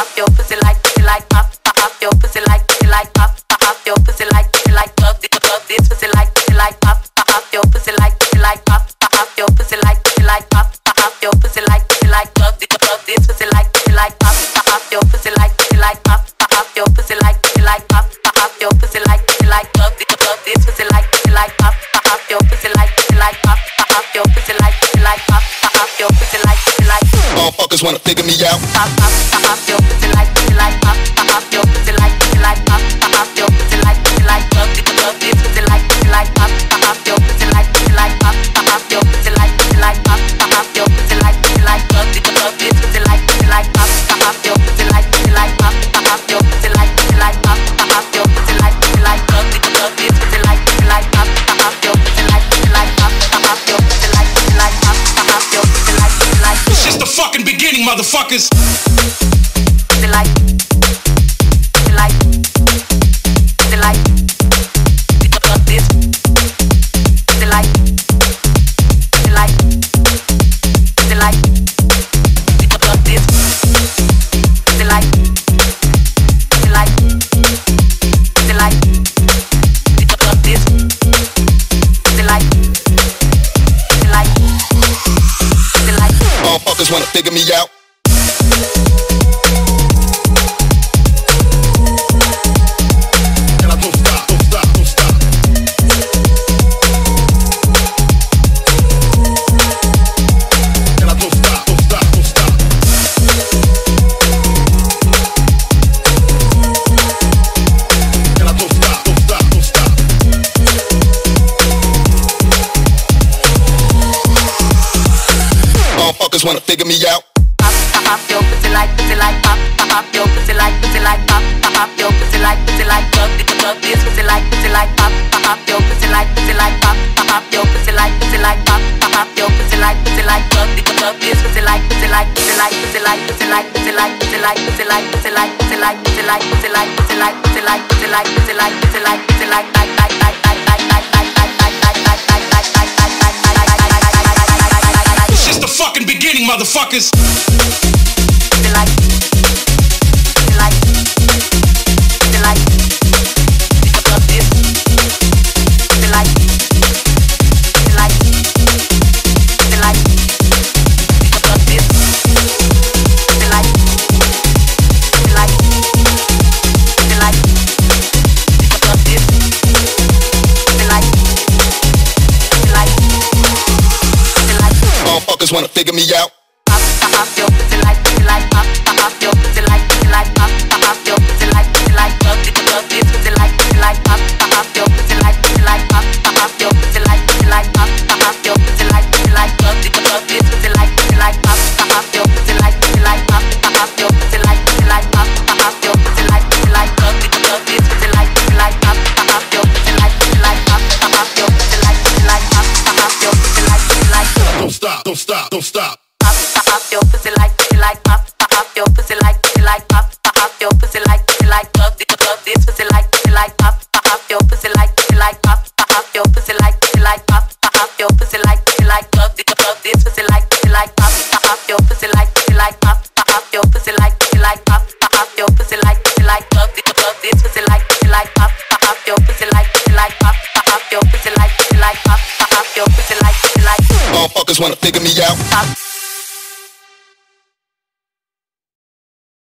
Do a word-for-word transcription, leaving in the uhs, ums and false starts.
pop your pussy like pussy like pop pop your pussy like pussy like pop pop your pussy like pussy like love this love this pussy like pussy like pop pop your pussy like pussy like pop pop your pussy like pussy like pop pop your pussy like pussy like love this love this pussy like pussy like pop pop your pussy like pussy like pop pop your pussy like pussy like pop pop your pussy like pussy like love this love this pussy like pussy like pop pop your pussy like pussy like pop pop your pussy like pussy like pop pop your pussy like pussy like motherfuckers wanna figure me out. Pop pop pop your pussy like pussy like pop pop your pussy like pussy like pop pop your pussy like pussy like love this love this pussy like pussy like pop pop your pussy like pussy like pop pop your pussy like pussy like pop pop your pussy like pussy like love this love this pussy like pussy like pop pop your pussy like pussy like pop pop your pussy like pussy like pop pop your pussy like pussy like love this love this pussy like pussy like pop pop your pussy like pussy like pop pop your pussy like pussy like pop pop your pussy like pussy like. It's just the fucking beginning, motherfuckers. Motherfuckers wanna figure me out. Motherfuckers wanna figure me out. Pop pop your pussy like pussy like pop pop your pussy like pussy like pop pop your pussy like pussy like love this love this pussy like pussy like pop pop your pussy like pussy like pop pop your pussy like pussy like pop pop your pussy like pussy like love this love this pussy like pussy like pussy like pussy like pussy like pussy like pussy like pussy like pussy like pussy like pussy like pussy like pussy like pussy like pussy like pussy like pussy like pussy like like like like like like like like like like like. It's the fucking beginning, motherfuckers. Motherfuckers wanna figure me out. Pop pop your pussy like pussy like pop pop your pussy like pussy like pop pop your pussy like pussy like love this love this pussy like pussy like pop pop your pussy like pussy like pop pop your pussy like pussy like pop pop your pussy like pussy like love this love this pussy like pussy like pop pop your pussy like pussy like pop pop your pussy like pussy like pop pop your pussy like pussy like love this love this pussy like pussy like pop pop your pussy like pussy like pop pop your pussy like pussy like pop pop your pussy like pussy like. Don't stop, don't stop, don't stop. Pop, pop your pussy like, pussy like, pop, pop your pussy like, pussy like, pop, pop your pussy like, pussy like, love this, love this pussy like, pussy like, pop, pop your pussy like, pussy like, pop, pop your pussy like, pussy like, pop, pop your pussy like, pussy like, love this, love this pussy like, pussy like, pop, pop your pussy like, pussy like, pop, pop your pussy like, pussy like, pop, pop your pussy like, pussy like, love this, love this pussy like, pussy like, pop, pop your pussy like, pussy like, pop, pop your pussy like, pussy like, pop, pop your pussy like. Motherfuckers wanna figure me out. Pop.